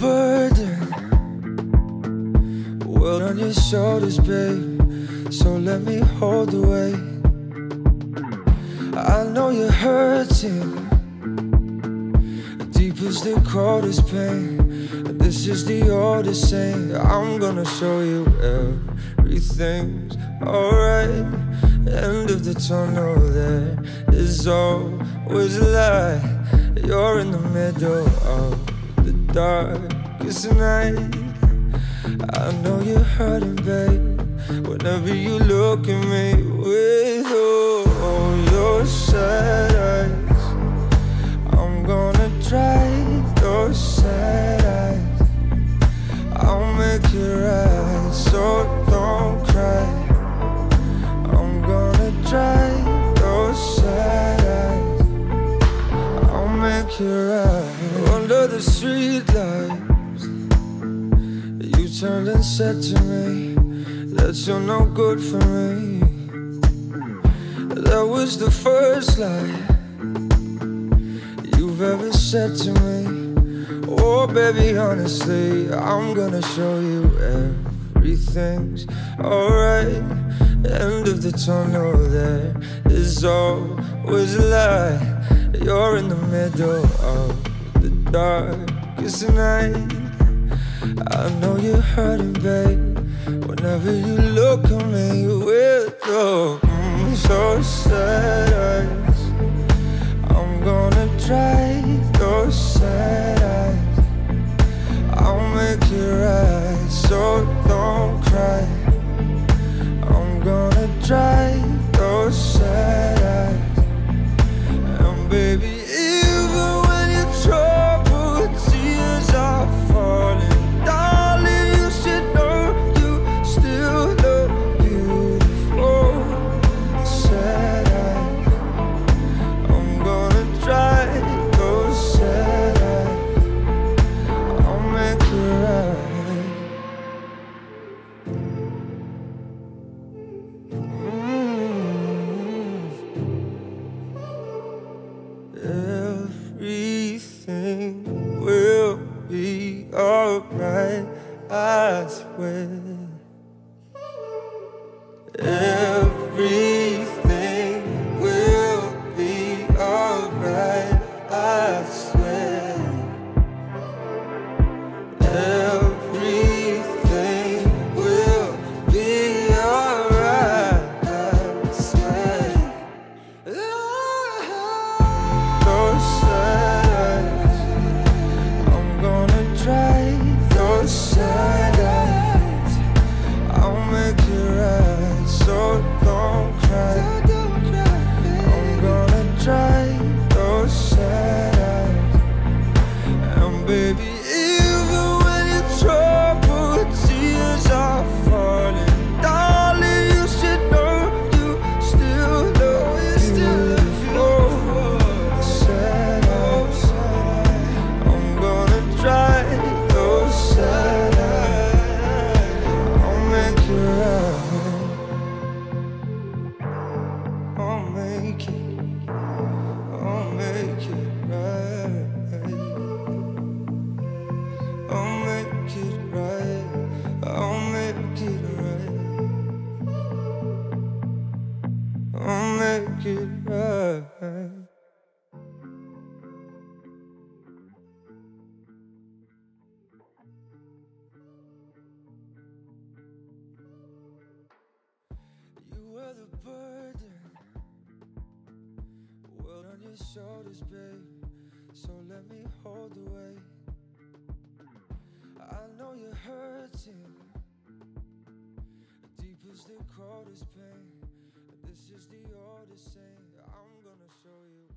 burden, world on your shoulders, babe, so let me hold the weight. I know you're hurting, deep is the coldest pain, this is the oldest saying. I'm gonna show you everything's alright. End of the tunnel, there is always light. You're in the middle of the darkest night. I know you're hurting, babe, whenever you look at me with all your sad eyes. I'm gonna dry your sad eyes, I'll make it right, so don't cry. I'm gonna dry your sad eyes, I'll make it right. Under the streetlights, you turned and said to me that you're no good for me. That was the first lie ever said to me. Oh baby, honestly, I'm gonna show you everything's alright. End of the tunnel, there is always a light. You're in the middle of the darkest night. I know you're hurting, babe, whenever you look at me with your so sad eyes. I'm gonna dry your sad eyes, I'll make it right, so don't cry. I'm gonna dry your sad eyes, and baby, even when your troubled tears are falling, darling, you should know you still look beautiful. Sad eyes, I'm gonna try those sad eyes, I'll make it right. Everything will be alright, I swear. Everything will be alright, I swear. Everything will be alright, I swear. Those sad eyes, I'm gonna dry those sad eyes, I'll make it right, so don't cry. I'm gonna dry those sad eyes, and baby, even when your troubled tears are falling, darling, you should know you still love beautiful. Sad eyes, I'm gonna dry those sad eyes, I'll make it right. I'll make it, I'll make it right. I'll make it right. I'll make it right. I'll make it right. You were the burden, world on your shoulders, babe, so let me hold the weight. I know you're hurting, deep is the coldest pain, this is the oldest saying. I'm gonna show you